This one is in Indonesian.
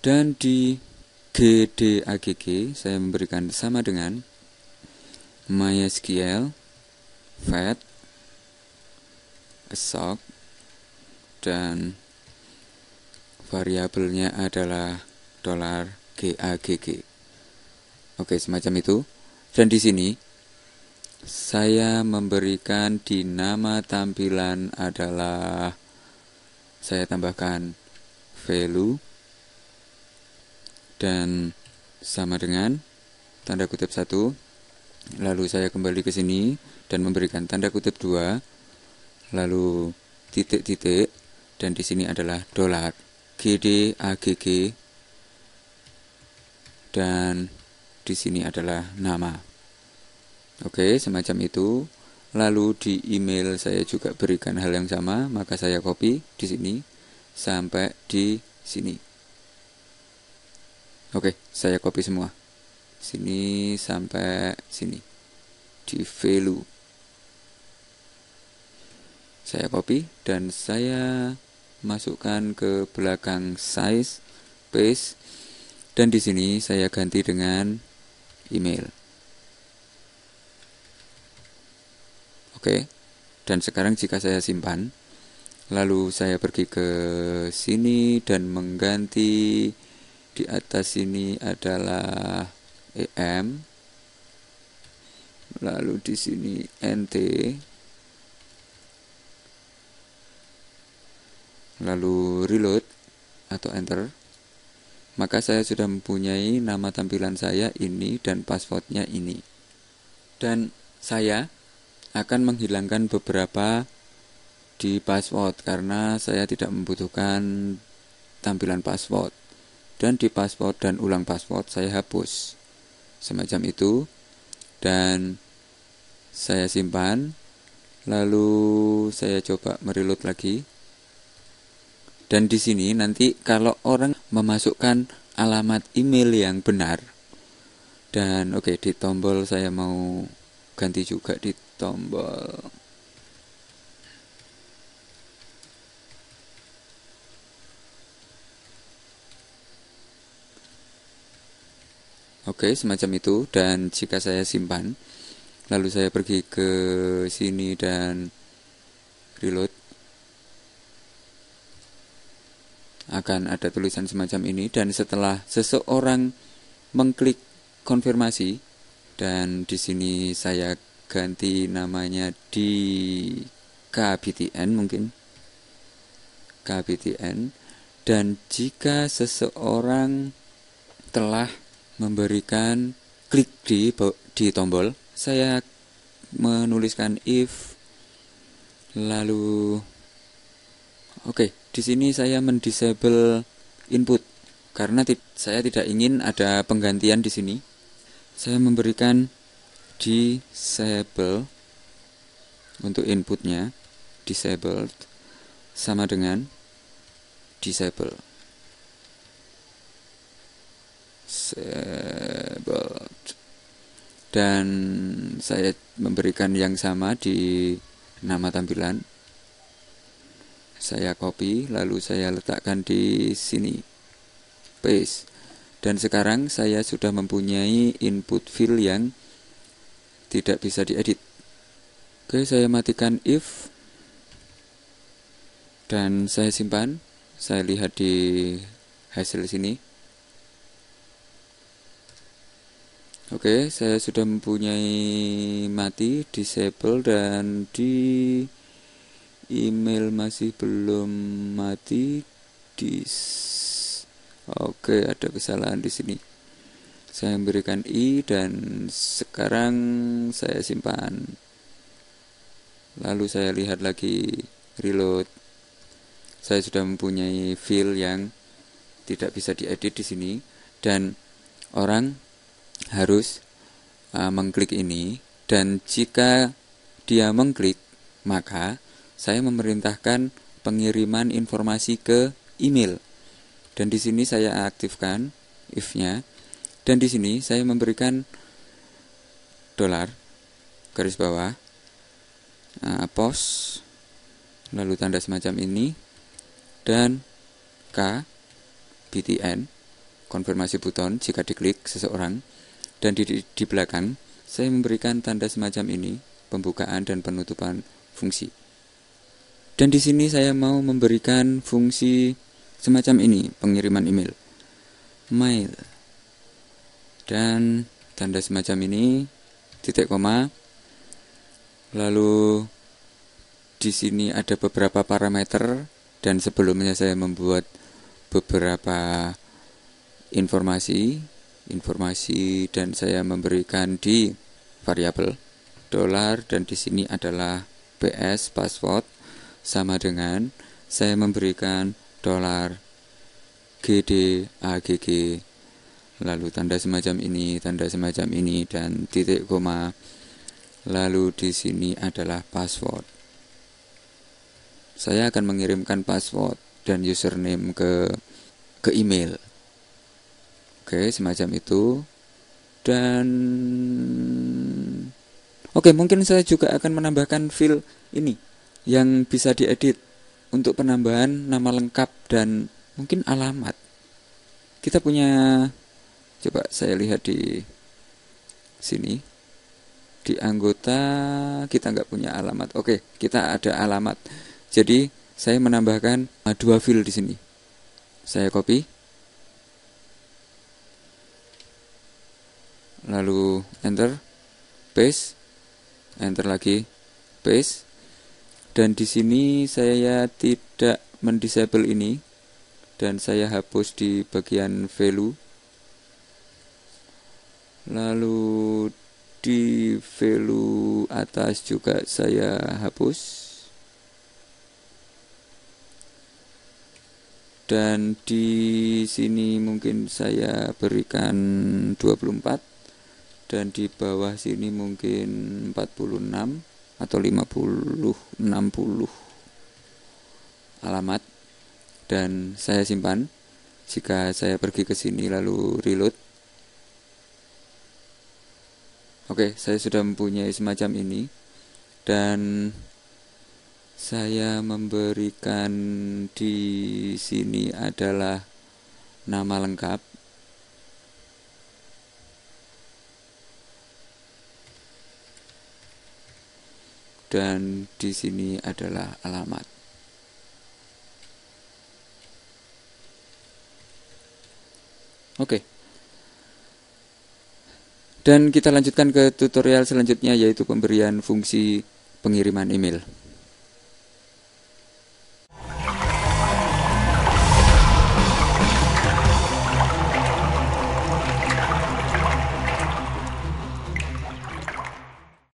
Dan di GDAGG saya memberikan sama dengan MySQL, FAT, SOC, dan variabelnya adalah $GAGG. Oke, semacam itu. Dan di sini saya memberikan di nama tampilan adalah saya tambahkan value dan sama dengan tanda kutip 1, lalu saya kembali ke sini dan memberikan tanda kutip 2, lalu titik-titik, dan di sini adalah $GDAGG, dan di sini adalah nama. Oke, semacam itu. Lalu di email saya juga berikan hal yang sama, maka saya copy di sini sampai di sini. Oke, saya copy semua. Sini sampai sini. Di value. Saya copy dan saya masukkan ke belakang size, paste, dan di sini saya ganti dengan email. Oke, dan sekarang jika saya simpan, lalu saya pergi ke sini dan mengganti di atas sini adalah EM, lalu di sini NT, lalu reload atau enter, maka saya sudah mempunyai nama tampilan saya ini dan passwordnya ini. Dan saya akan menghilangkan beberapa di password karena saya tidak membutuhkan tampilan password, dan di password dan ulang password saya hapus semacam itu, dan saya simpan, lalu saya coba mereload lagi. Dan di sini nanti kalau orang memasukkan alamat email yang benar, dan oke, di tombol saya mau ganti juga di tombol. Oke, semacam itu. Dan jika saya simpan, lalu saya pergi ke sini dan reload, akan ada tulisan semacam ini. Dan setelah seseorang mengklik konfirmasi, dan di sini saya ganti namanya di KBTN, mungkin KBTN, dan jika seseorang telah memberikan klik di tombol, saya menuliskan if, lalu oke, di sini saya mendisable input karena saya tidak ingin ada penggantian di sini. Saya memberikan disable untuk inputnya, disabled sama dengan disable, disabled, dan saya memberikan yang sama di nama tampilan. Saya copy lalu saya letakkan di sini, paste, dan sekarang saya sudah mempunyai input field yang tidak bisa diedit. Oke, saya matikan if dan saya simpan. Saya lihat di hasil sini. Oke, saya sudah mempunyai mati, disable, dan di email masih belum mati. Oke, ada kesalahan di sini. Saya memberikan i dan sekarang saya simpan, lalu saya lihat lagi, reload. Saya sudah mempunyai file yang tidak bisa diedit di sini, dan orang harus mengklik ini, dan jika dia mengklik maka saya memerintahkan pengiriman informasi ke email, dan di sini saya aktifkan if-nya. Dan di sini saya memberikan $, garis bawah, pos, lalu tanda semacam ini, dan K, BTN, konfirmasi buton jika diklik seseorang, dan di belakang saya memberikan tanda semacam ini, pembukaan dan penutupan fungsi. Dan di sini saya mau memberikan fungsi semacam ini, pengiriman email, mail, dan tanda semacam ini, titik koma. Lalu di sini ada beberapa parameter, dan sebelumnya saya membuat beberapa informasi, dan saya memberikan di variabel $, dan di sini adalah PS password, sama dengan saya memberikan $GDAGG, lalu tanda semacam ini, tanda semacam ini, dan titik koma. Lalu di sini adalah password. Saya akan mengirimkan password dan username ke email. Oke, semacam itu. Dan oke, mungkin saya juga akan menambahkan field ini yang bisa diedit untuk penambahan nama lengkap dan mungkin alamat. Kita punya, coba saya lihat di sini, di anggota kita nggak punya alamat. Oke, kita ada alamat. Jadi saya menambahkan 2 field di sini. Saya copy, lalu enter, paste, enter lagi, paste. Dan di sini saya tidak mendisable ini, dan saya hapus di bagian value. Lalu di value atas juga saya hapus. Dan di sini mungkin saya berikan 24. Dan di bawah sini mungkin 46 atau 50, 60 alamat. Dan saya simpan. Jika saya pergi ke sini lalu reload. Oke, saya sudah mempunyai semacam ini, dan saya memberikan di sini adalah nama lengkap. Dan di sini adalah alamat. Oke. Dan kita lanjutkan ke tutorial selanjutnya, yaitu pemberian fungsi pengiriman email.